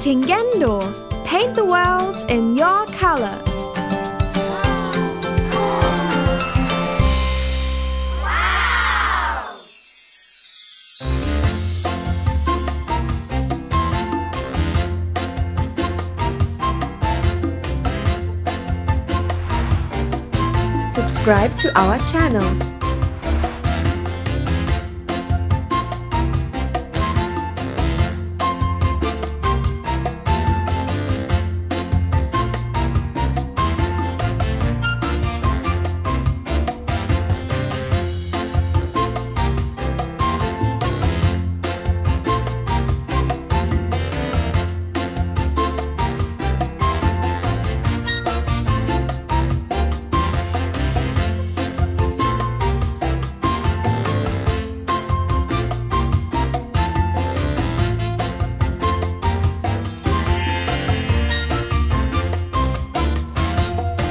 TinGenDo, paint the world in your colors. Subscribe to our channel.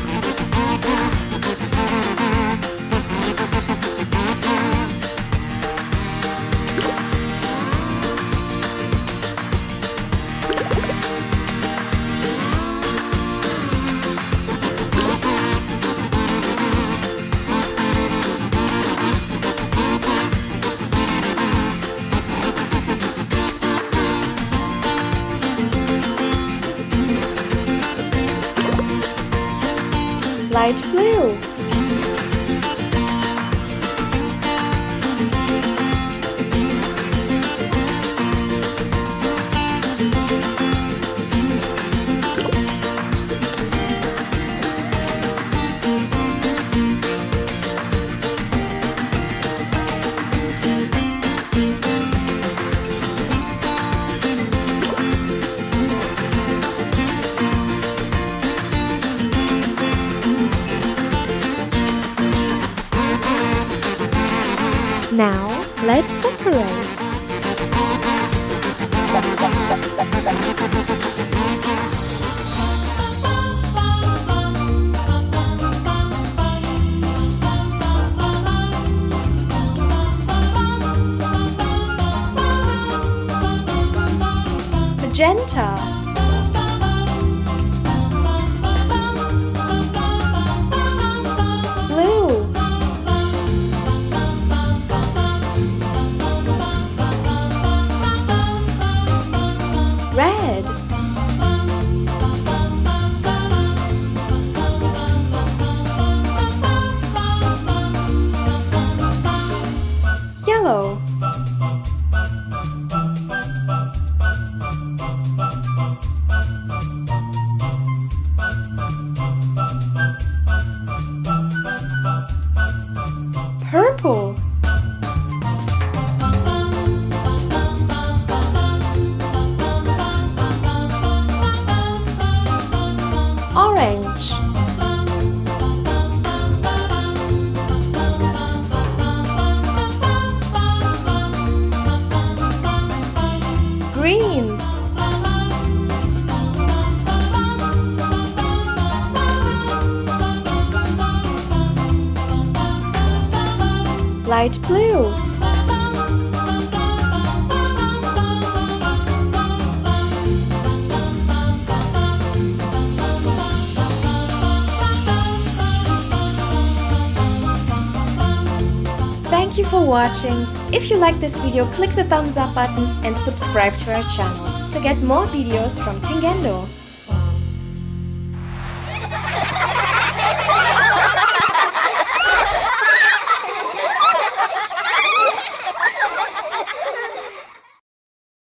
Light blue, Now, let's decorate. Magenta, blue, light blue. Thank you for watching. If you like this video, click the thumbs up button and subscribe to our channel to get more videos from TinGenDo.